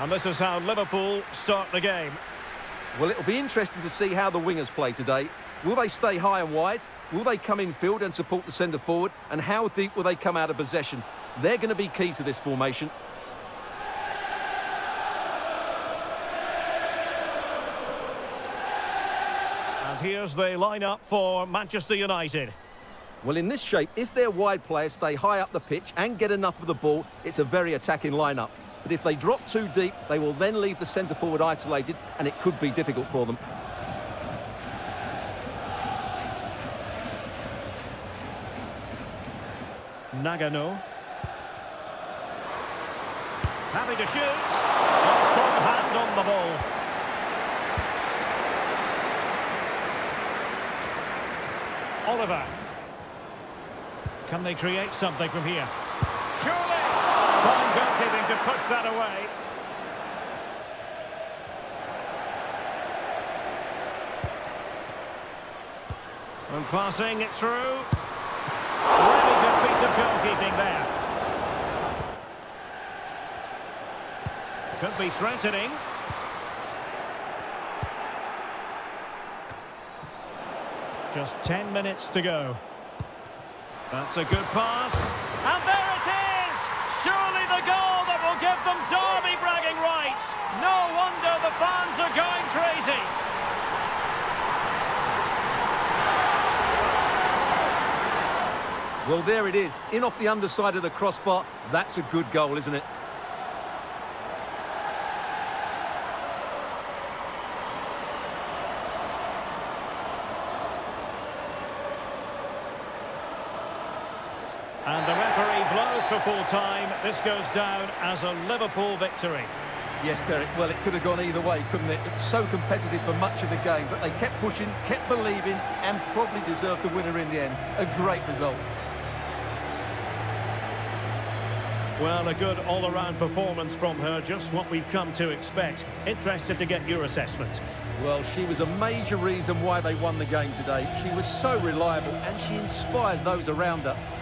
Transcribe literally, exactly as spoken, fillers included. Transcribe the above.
And this is how Liverpool start the game. Well, it'll be interesting to see how the wingers play today. Will they stay high and wide? Will they come infield and support the centre forward? And how deep will they come out of possession? They're going to be key to this formation. And here's the line-up for Manchester United. Well, in this shape, if their wide players stay high up the pitch and get enough of the ball, it's a very attacking line-up. But if they drop too deep, they will then leave the centre forward isolated, and it could be difficult for them. Nagano. Happy to shoot. Strong hand on the ball. Oliver. Can they create something from here? Surely! Fine goalkeeping to push that away. And passing it through. Of goalkeeping there. Could be threatening. Just ten minutes to go. That's a good pass. And there it is! Surely the goal that will give them derby bragging rights. No wonder the fans are going crazy. Well, there it is, in off the underside of the crossbar. That's a good goal, isn't it? And the referee blows for full time. This goes down as a Liverpool victory. Yes, Derek, well, it could have gone either way, couldn't it? It was so competitive for much of the game, but they kept pushing, kept believing, and probably deserved the winner in the end. A great result. Well, a good all-around performance from her, just what we've come to expect. Interested to get your assessment. Well, she was a major reason why they won the game today. She was so reliable, and she inspires those around her.